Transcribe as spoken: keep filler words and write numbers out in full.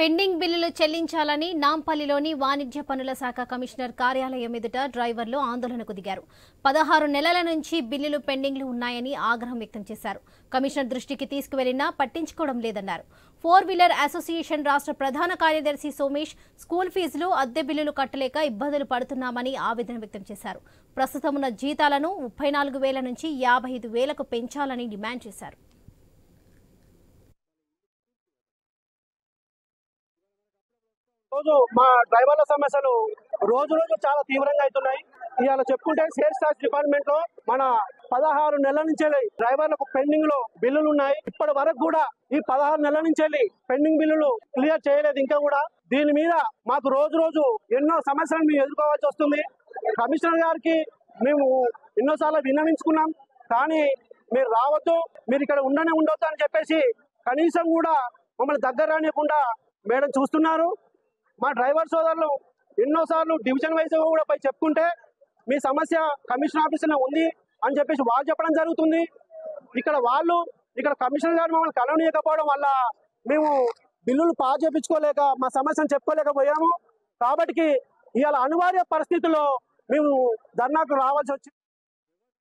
Pending బిల్లులు చెల్లించాలని నాంపల్లిలోని వాణిజ్య పనుల శాఖ కమిషనర్ కార్యాలయం ఎదుట డ్రైవర్లు ఆందోళనకు దిగారు. పదహారు నెలల నుంచి బిల్లులు పెండింగ్లు ఉన్నాయని ఆగ్రహం వ్యక్తం చేశారు. కమిషనర్ దృష్టికి తీసుకువెళ్లినా పట్టించుకోవడం లేదన్నారు. ఫోర్ వీలర్ అసోసియేషన్ రాష్ట్ర ప్రధాన కార్యదర్శి సోమేశ్ స్కూల్ ఫీజులు, అద్దె బిల్లులు కట్టలేక ఇబ్బందులు పడుతున్నామని ఆవేదన వ్యక్తం చేశారు. ప్రస్తుతం ఉన్న జీతాలను ముప్పై నాలుగు వేల నుంచి యాభై ఐదు వేలకు పెంచాలని డిమాండ్ చేశారు. రోజు మా డ్రైవర్ల సమస్యలు రోజు రోజు చాలా తీవ్రంగా అవుతున్నాయి. ఇవాళ చెప్పుకుంటే సేల్స్ టాక్స్ డిపార్ట్మెంట్ లో మన పదహారు నెలల నుంచి డ్రైవర్లకు పెండింగ్ లో బిల్లులు ఉన్నాయి. ఇప్పటి వరకు కూడా ఈ పదహారు నెలల నుంచి పెండింగ్ బిల్లులు క్లియర్ చేయలేదు. ఇంకా కూడా దీని మీద మాకు రోజు రోజు ఎన్నో సమస్యలను మేము ఎదుర్కోవాల్సి వస్తుంది. కమిషనర్ గారికి మేము ఎన్నోసార్లు విన్నవించుకున్నాం, కానీ మీరు రావద్దు, మీరు ఇక్కడ ఉండనే ఉండొద్దు అని చెప్పేసి కనీసం కూడా మమ్మల్ని దగ్గర రానియకుండా మేడం చూస్తున్నారు. మా డ్రైవర్ సోదరులు ఎన్నోసార్లు డివిజన్ వైజ్ కూడా పోయి చెప్పుకుంటే మీ సమస్య కమిషన్ ఆఫీసులో ఉంది అని చెప్పేసి వాళ్ళు చెప్పడం జరుగుతుంది. ఇక్కడ వాళ్ళు ఇక్కడ కమిషనర్ గారు మమ్మల్ని కలవనీయకపోవడం వల్ల మేము బిల్లులు పాస్ చేయించుకోలేక మా సమస్యను చెప్పుకోలేకపోయాము. కాబట్టి ఇవాళ అనివార్య పరిస్థితుల్లో మేము ధర్నాకు రావాల్సి వచ్చింది.